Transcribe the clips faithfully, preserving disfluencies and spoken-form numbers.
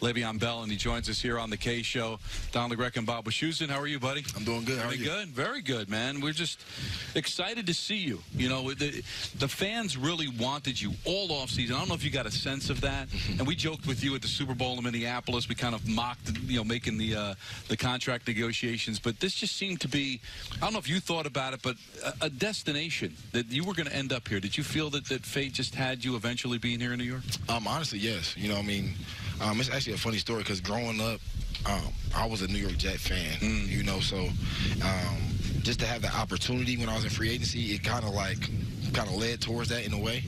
Le'Veon Bell, and he joins us here on the K Show. Don LeGrecq and Bob Wischusen, how are you, buddy? I'm doing good. How are you? Good, very good, man. We're just excited to see you. You know, the, the fans really wanted you all offseason. I don't know if you got a sense of that. And we joked with you at the Super Bowl in Minneapolis. We kind of mocked, you know, making the uh, the contract negotiations. But this just seemed to be, I don't know if you thought about it, but a, a destination that you were going to end up here. Did you feel that, that fate just had you eventually being here in New York? Um, honestly, yes. You know, I mean, um, it's actually a funny story because growing up, um, I was a New York Jets fan, mm. you know, so um, just to have the opportunity when I was in free agency, it kind of like kind of led towards that in a way.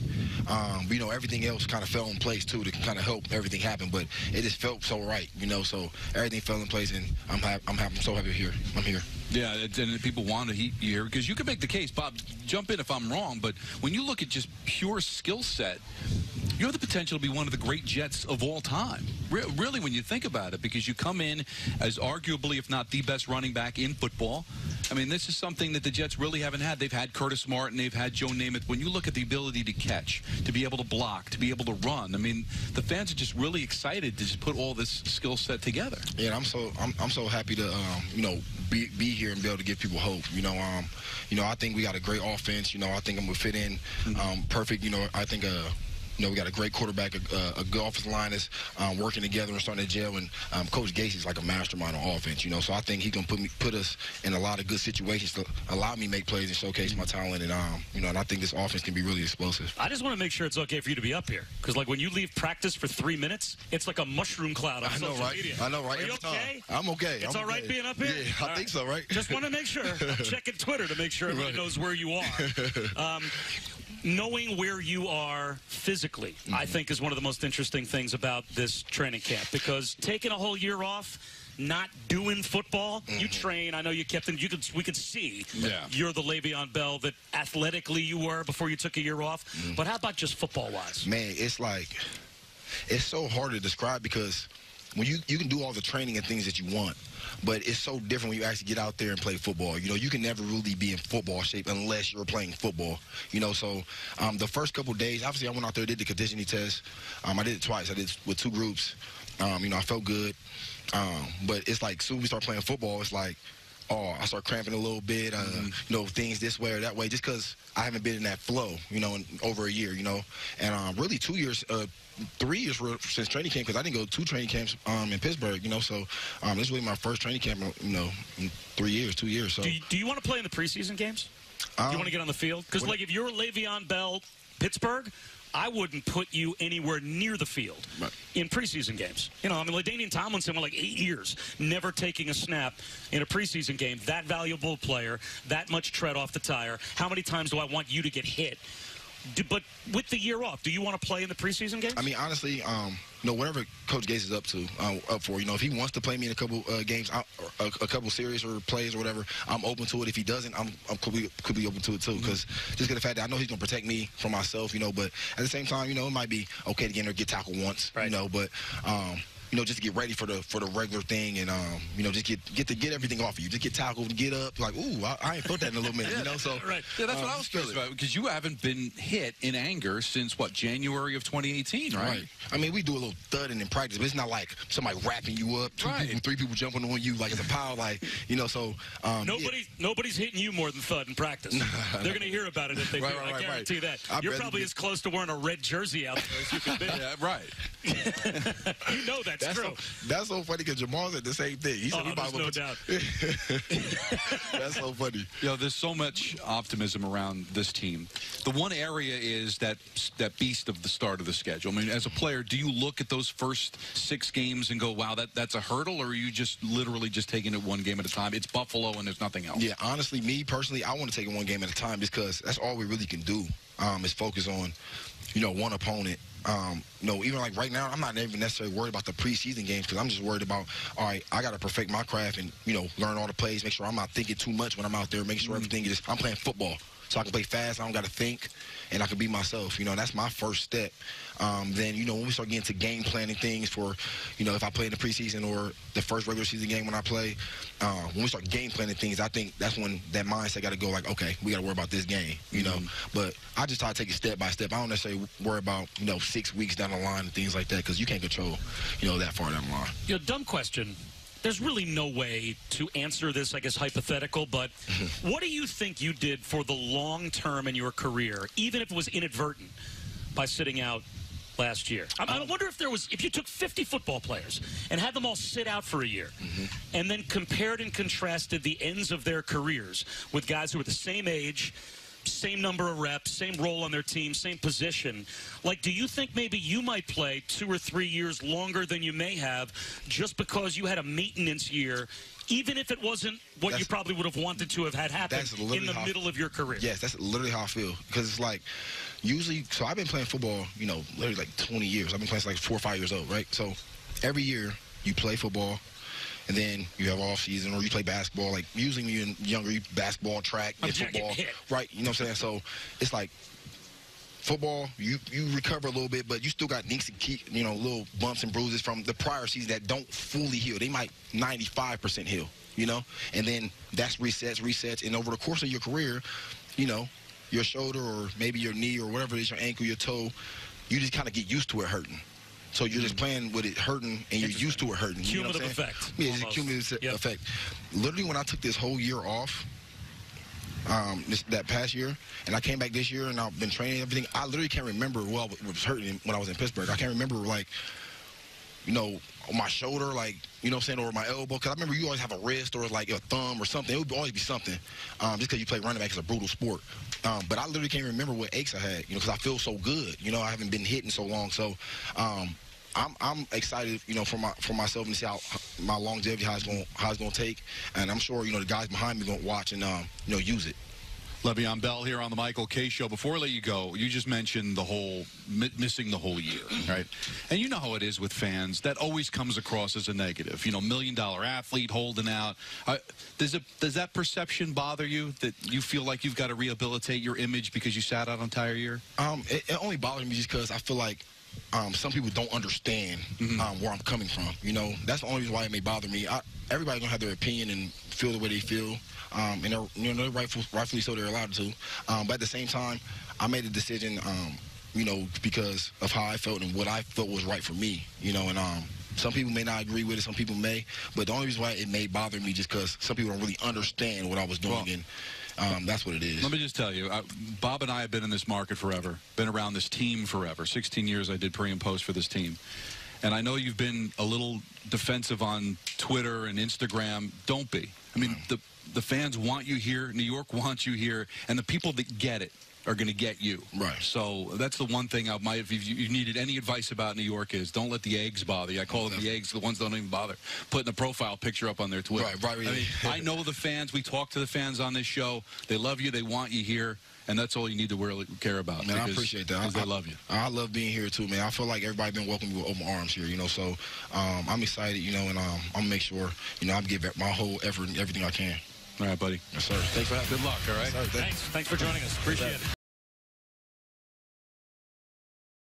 Um, you know, everything else kind of fell in place, too, to kind of help everything happen. But it just felt so right, you know, so everything fell in place, and I'm happy, I'm, happy, I'm so happy here. I'm here. Yeah, and people want to heat you here because you can make the case. Bob, jump in if I'm wrong, but when you look at just pure skill set, you have the potential to be one of the great Jets of all time. Re really, when you think about it, because you come in as arguably, if not the best running back in football. I mean, this is something that the Jets really haven't had. They've had Curtis Martin. They've had Joe Namath. When you look at the ability to catch, to be able to block, to be able to run, I mean, the fans are just really excited to just put all this skill set together. Yeah, I'm so I'm, I'm so happy to um, you know be be here and be able to give people hope. You know, um, you know, I think we got a great offense. You know, I think I'm gonna fit in um, perfect. You know, I think uh. You know, we got a great quarterback, a, a good offensive line that's um, working together and starting to gel. And um, Coach Gase is like a mastermind on offense, you know. So I think he's gonna put me, put us in a lot of good situations to allow me to make plays and showcase my talent. And um, you know, and I think this offense can be really explosive. I just want to make sure it's okay for you to be up here, because like when you leave practice for three minutes, it's like a mushroom cloud on I know, social right? media. I know, right? Are you okay? Time. I'm okay. It's I'm all right okay. being up here. Yeah, I all think right. so, right? Just want to make sure. I'm checking Twitter to make sure everybody right. knows where you are. Um, Knowing where you are physically, mm-hmm. I think, is one of the most interesting things about this training camp, because taking a whole year off, not doing football, mm-hmm. you train. I know you kept in. You could, we could see yeah. you're the Le'Veon Bell that athletically you were before you took a year off. Mm-hmm. But how about just football-wise? Man, it's like, it's so hard to describe, because when you, you can do all the training and things that you want, but it's so different when you actually get out there and play football. You know, you can never really be in football shape unless you're playing football. You know, so um, the first couple days, obviously I went out there, did the conditioning test. Um, I did it twice. I did it with two groups. Um, you know, I felt good. Um, but it's like soon we start playing football, it's like, oh, I start cramping a little bit, uh, mm-hmm. you know, things this way or that way, just because I haven't been in that flow, you know, in over a year, you know. And um, really two years, uh, three years since training camp, because I didn't go two training camps um, in Pittsburgh, you know. So um, this is really my first training camp, you know, in three years, two years. So. Do you, do you want to play in the preseason games? Um, do you want to get on the field? Because, like, if you're Le'Veon Bell, Pittsburgh, I wouldn't put you anywhere near the field right. in preseason games. You know, I mean, LaDainian Tomlinson went like eight years never taking a snap in a preseason game. That valuable player, that much tread off the tire. How many times do I want you to get hit? Do, but with the year off, do you want to play in the preseason games? I mean, honestly, um, you know, whatever Coach Gase is up to, uh, up for, you know, if he wants to play me in a couple uh, games, I, or a, a couple series or plays or whatever, I'm open to it. If he doesn't, I'm, I'm could, be, could be open to it too, because mm-hmm. just 'cause the fact that I know he's gonna protect me from myself, you know. But at the same time, you know, it might be okay to get in there, get tackled once, right. you know, but. Um, You know, just to get ready for the for the regular thing, and um, you know, just get get to get everything off of you. Just get tackled, get up, like, ooh, I, I ain't felt that in a little minute, yeah, you know. So right, yeah, that's um, what I was curious about, because you haven't been hit in anger since what, January of twenty eighteen, right? Right. I mean, we do a little thudding in practice, but it's not like somebody wrapping you up, two right. people, three people jumping on you like it's a pile, like, you know. So um, nobody's yeah. nobody's hitting you more than thud in practice. They're gonna hear about it if they right, do. Right, I right, guarantee right. that. I You're probably as close to wearing a red jersey out there as you can be. Yeah, right. You know that. That's, that's, so, that's so funny, because Jamal said the same thing. He said, oh, there's no doubt. That's so funny. You know, there's so much optimism around this team. The one area is that that beast of the start of the schedule. I mean, as a player, do you look at those first six games and go, wow, that, that's a hurdle, or are you just literally just taking it one game at a time? It's Buffalo and there's nothing else. Yeah, honestly, me personally, I want to take it one game at a time, because that's all we really can do um, is focus on, you know, one opponent. Um, you know, even like right now, I'm not even necessarily worried about the preseason games, because I'm just worried about, all right, I got to perfect my craft and, you know, learn all the plays, make sure I'm not thinking too much when I'm out there, make sure everything is, I'm playing football. so I can play fast. I don't got to think, and I can be myself. You know, that's my first step. Um, then, you know, when we start getting to game planning things for, you know, if I play in the preseason or the first regular season game when I play, uh, when we start game planning things, I think that's when that mindset got to go like, okay, we got to worry about this game, you know. Mm-hmm. But I just try to take it step by step. I don't necessarily worry about, you know, six weeks down the line and things like that because you can't control, you know, that far down the line. You know, dumb question. There's really no way to answer this, I guess, hypothetical, but what do you think you did for the long term in your career, even if it was inadvertent, by sitting out last year? I, um, I wonder if there was, if you took fifty football players and had them all sit out for a year, mm-hmm. and then compared and contrasted the ends of their careers with guys who were the same age, same number of reps, same role on their team, same position. Like, do you think maybe you might play two or three years longer than you may have just because you had a maintenance year, even if it wasn't what that's, you probably would have wanted to have had happen in the how, middle of your career? Yes, that's literally how I feel. Because it's like, usually, so I've been playing football, you know, literally like twenty years. I've been playing since like four or five years old, right? So every year you play football, and then you have off season, or you play basketball. Like, usually when you're younger, you basketball, track, and football. Right, you know what I'm saying? So it's like football, you, you recover a little bit, but you still got nicks and key, you know, little bumps and bruises from the prior season that don't fully heal. They might ninety-five percent heal, you know? And then that's resets, resets. And over the course of your career, you know, your shoulder or maybe your knee or whatever it is, your ankle, your toe, you just kind of get used to it hurting. So you're just playing with it hurting, and you're used to it hurting. Cumulative effect. Yeah, it's a cumulative effect. Literally, when I took this whole year off, um, this, that past year, and I came back this year, and I've been training everything, I literally can't remember well what was hurting when I was in Pittsburgh. I can't remember, like, you know, my shoulder, like, you know what I'm saying, or my elbow. Because I remember you always have a wrist or, like, a thumb or something. It would always be something. Um, just because you play running back, it's a brutal sport. Um, but I literally can't remember what aches I had, you know, because I feel so good. You know, I haven't been hitting so long. So um, I'm, I'm excited, you know, for my for myself and see how my longevity, how it's going to take. And I'm sure, you know, the guys behind me going to watch and, um, you know, use it. Le'Veon Bell here on the Michael K Show. Before I let you go, you just mentioned the whole mi missing the whole year, right? And you know how it is with fans. That always comes across as a negative. You know, million-dollar athlete holding out. Uh, does it does that perception bother you, that you feel like you've got to rehabilitate your image because you sat out an entire year? Um, it, it only bothers me just because I feel like um, some people don't understand mm-hmm. um, where I'm coming from. You know, that's the only reason why it may bother me. I, everybody's gonna have their opinion and feel the way they feel. Um, and they're, you know, they're rightful, rightfully so, they're allowed to. Um, but at the same time, I made a decision, um, you know, because of how I felt and what I felt was right for me, you know. And um, some people may not agree with it, some people may. But the only reason why it may bother me just because some people don't really understand what I was doing. Well, and um, that's what it is. Let me just tell you, I, Bob and I have been in this market forever, been around this team forever. sixteen years I did pre and post for this team. And I know you've been a little defensive on Twitter and Instagram. Don't be. I mean, the the fans want you here. New York wants you here. And the people that get it are going to get you. Right. So that's the one thing I might, if you, you needed any advice about New York, is don't let the eggs bother you. I call exactly. them the eggs, the ones that don't even bother putting a profile picture up on their Twitter. Right, right. Really. I mean, I know the fans. We talk to the fans on this show. They love you. They want you here. And that's all you need to really care about. Man, because, I appreciate that. Because I, they love you. I, I love being here, too, man. I feel like everybody's been welcoming me with open arms here, you know. So um, I'm excited, you know, and um, I'm going to make sure, you know, I'm giving my whole effort and everything I can. All right, buddy. Yes, sir. Thanks for having me. Good luck, all right? Yes, sir. Thanks. Thanks for joining us. Appreciate it.